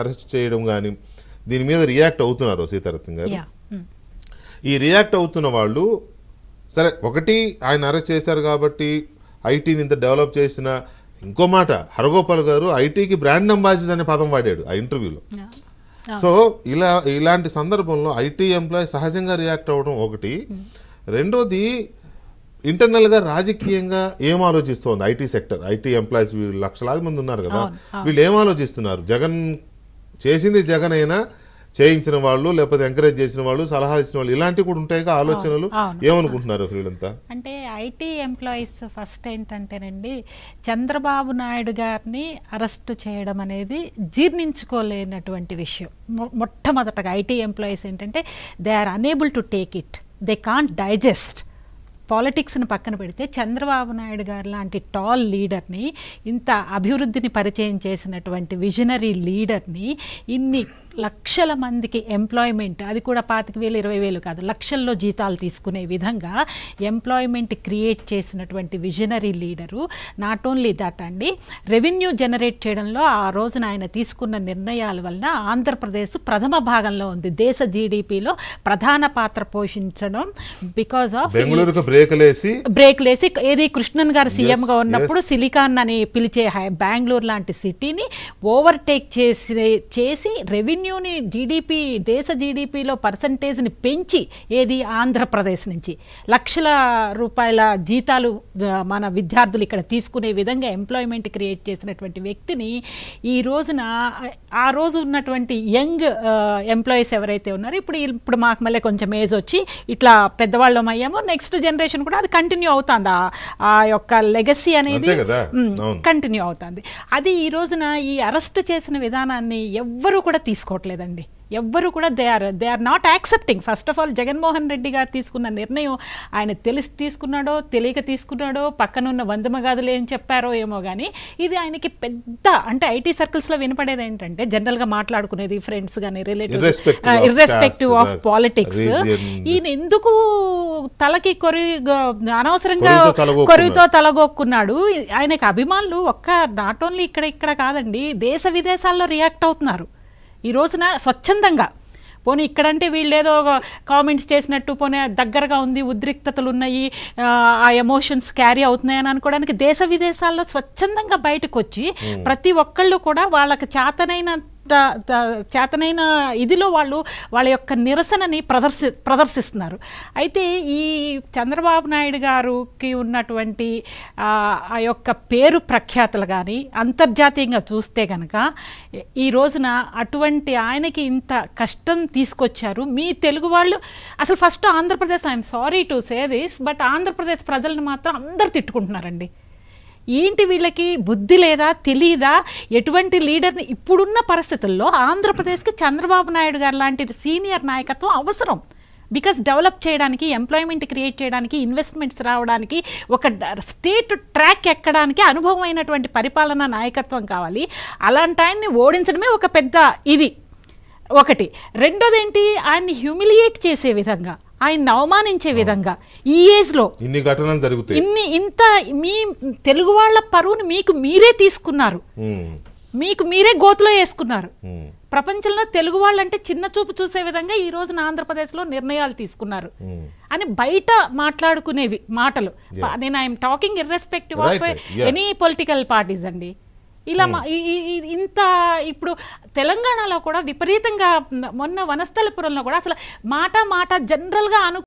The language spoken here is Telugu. అరెస్ట్ చేయడం గాని దీని మీద రియాక్ట్ అవుతున్నారు సీతారత్నం గారు. ఈ రియాక్ట్ అవుతున్న వాళ్ళు సరే ఒకటి ఆయన అరెస్ట్ చేశారు కాబట్టి ఐటీని ఇంత డెవలప్ చేసిన ఇంకో మాట హరగోపాల్ గారు ఐటీకి బ్రాండ్ అంబాసిడర్ అనే పదం వాడాడు ఆ ఇంటర్వ్యూలో. సో ఇలాంటి సందర్భంలో ఐటీ ఎంప్లాయీ సహజంగా రియాక్ట్ అవ్వడం ఒకటి. రెండోది ఇంటర్నల్గా రాజకీయంగా ఏం ఆలోచిస్తోంది ఐటీ సెక్టర్, ఐటీ ఎంప్లాయీస్ వీళ్ళు లక్షలాది మంది ఉన్నారు కదా, వీళ్ళు ఏం ఆలోచిస్తున్నారు? జగన్ చేసింది జగన్ అయినా చేయించిన వాళ్ళు లేకపోతే ఎంకరేజ్ చేసిన వాళ్ళు సలహా ఇచ్చిన వాళ్ళు ఇలాంటివి కూడా ఉంటాయి కదా ఆలోచనలు, ఏమనుకుంటున్నారు వీళ్ళంతా? అంటే ఐటీ ఎంప్లాయీస్ ఫస్ట్ ఏంటంటేనండి చంద్రబాబు నాయుడు గారిని అరెస్టు చేయడం అనేది జీర్ణించుకోలేనటువంటి విషయం. మొట్టమొదటగా ఐటీ ఎంప్లాయీస్ ఏంటంటే they are unable to take it, they can't digest. పాలిటిక్స్ని పక్కన పెడితే చంద్రబాబు నాయుడు గారు లాంటి టాల్ లీడర్ని, ఇంత అభివృద్ధిని పరిచయం చేసినటువంటి విజనరీ లీడర్ని, ఇన్ని లక్షల మందికి ఎంప్లాయ్మెంట్, అది కూడా 25,000 20,000 కాదు లక్షల్లో జీతాలు తీసుకునే విధంగా ఎంప్లాయ్మెంట్ క్రియేట్ చేసినటువంటి visionary leader. Not only that అండి, రెవెన్యూ జనరేట్ చేయడంలో ఆ రోజున ఆయన తీసుకున్న నిర్ణయాల వలన ఆంధ్రప్రదేశ్ ప్రథమ భాగంలో ఉంది దేశ జీడిపిలో, ప్రధాన పాత్ర పోషించడం బికాజ్ ఆఫ్ బ్రేక్లేసి ఏది కృష్ణన్ గారు సీఎంగా ఉన్నప్పుడు సిలికాన్ అని పిలిచే బెంగళూరు లాంటి సిటీని ఓవర్టేక్ చేసి రెవెన్యూని జీడిపి దేశ జీడిపిలో పర్సంటేజ్ని పెంచి ఏది ఆంధ్రప్రదేశ్ నుంచి లక్షల రూపాయల జీతాలు మన విద్యార్థులు ఇక్కడ తీసుకునే విధంగా ఎంప్లాయ్మెంట్ క్రియేట్ చేసినటువంటి వ్యక్తిని ఈ రోజున ఆ రోజు ఉన్నటువంటి యంగ్ ఎంప్లాయీస్ ఎవరైతే ఉన్నారో ఇప్పుడు మాకు మళ్ళీ కొంచెం ఏజ్ వచ్చి ఇట్లా పెద్దవాళ్ళం అయ్యాము, నెక్స్ట్ జనరేషన్ కూడా అది కంటిన్యూ అవుతుంది, ఆ యొక్క లెగసీ అనేది కంటిన్యూ అవుతుంది. అది ఈ రోజున ఈ అరెస్ట్ చేసిన విధానాన్ని ఎవ్వరూ కూడా తీసుకోవట్లేదండి, ఎవ్వరూ కూడా they are not accepting. First of all Jaganmohan Reddy గారు తీసుకున్న నిర్ణయం ఆయన తెలిసి తీసుకున్నాడో తెలియక తీసుకున్నాడో పక్కనున్న వందమగాదులు ఏం చెప్పారో ఏమో కానీ ఇది ఆయనకి పెద్ద, అంటే ఐటీ సర్కిల్స్లో వినపడేది ఏంటంటే జనరల్గా మాట్లాడుకునేది ఫ్రెండ్స్ కానీ రిలేటివ్స్ ఇర్రెస్పెక్టివ్ ఆఫ్ పాలిటిక్స్. ఈయన ఎందుకు తలకి అనవసరంగా కొరివితో తలగొక్కున్నాడు? ఆయనకు అభిమానులు ఒక్క నాట్ ఓన్లీ ఇక్కడ కాదండి, దేశ విదేశాల్లో రియాక్ట్ అవుతున్నారు ఈ రోజున స్వచ్ఛందంగా. పోనీ ఇక్కడంటే వీళ్ళు ఏదో కామెంట్స్ చేసినట్టు, పోనీ దగ్గరగా ఉంది, ఉద్రిక్తతలు ఉన్నాయి, ఆ ఎమోషన్స్ క్యారీ అవుతున్నాయని అనుకోవడానికి దేశ విదేశాల్లో స్వచ్ఛందంగా బయటకు వచ్చి ప్రతి ఒక్కళ్ళు కూడా వాళ్ళకి చేతనైన ఇదిలో వాళ్ళ యొక్క నిరసనని ప్రదర్శిస్తున్నారు. అయితే ఈ చంద్రబాబు నాయుడు గారికి ఉన్నటువంటి ఆ యొక్క పేరు ప్రఖ్యాతలు కానీ అంతర్జాతీయంగా చూస్తే కనుక ఈ రోజున అటువంటి ఆయనకి ఇంత కష్టం తీసుకొచ్చారు మీ తెలుగు వాళ్ళు. అసలు first Andhra Pradesh, I'm sorry to say this but Andhra Pradesh ప్రజలను మాత్రం అందరూ తిట్టుకుంటున్నారండి. ఏంటి వీళ్ళకి బుద్ధి లేదా, తెలియదా? ఎటువంటి లీడర్ని ఇప్పుడున్న పరిస్థితుల్లో ఆంధ్రప్రదేశ్కి చంద్రబాబు నాయుడు గారు లాంటి సీనియర్ నాయకత్వం అవసరం. బికాస్ డెవలప్ చేయడానికి, ఎంప్లాయ్మెంట్ క్రియేట్ చేయడానికి, ఇన్వెస్ట్మెంట్స్ రావడానికి, ఒక స్టేట్ ట్రాక్ ఎక్కడానికి అనుభవమైనటువంటి పరిపాలనా నాయకత్వం కావాలి. అలాంటి ఆయన్ని ఓడించడమే ఒక పెద్ద ఇది ఒకటి. రెండోది ఏంటి, ఆయన్ని హ్యూమిలియేట్ చేసే విధంగా, ఆయన్ని అవమానించే విధంగా ఈ ఏజ్లో ఇన్ని ఘటనలు జరుగుతాయి, ఇంత మీ తెలుగు వాళ్ళ పరువును మీకు మీరే తీసుకున్నారు, మీకు మీరే గోతులో వేసుకున్నారు. ప్రపంచంలో తెలుగు వాళ్ళంటే చిన్న చూపు చూసే విధంగా ఈ రోజున ఆంధ్రప్రదేశ్లో నిర్ణయాలు తీసుకున్నారు అని బయట మాట్లాడుకునేవి మాటలు. నేను I'm talking irrespective of any political parties అండి. ఇలా ఇంత ఇప్పుడు తెలంగాణలో కూడా విపరీతంగా, మొన్న వనస్థలపురంలో కూడా అసలు మాట జనరల్గా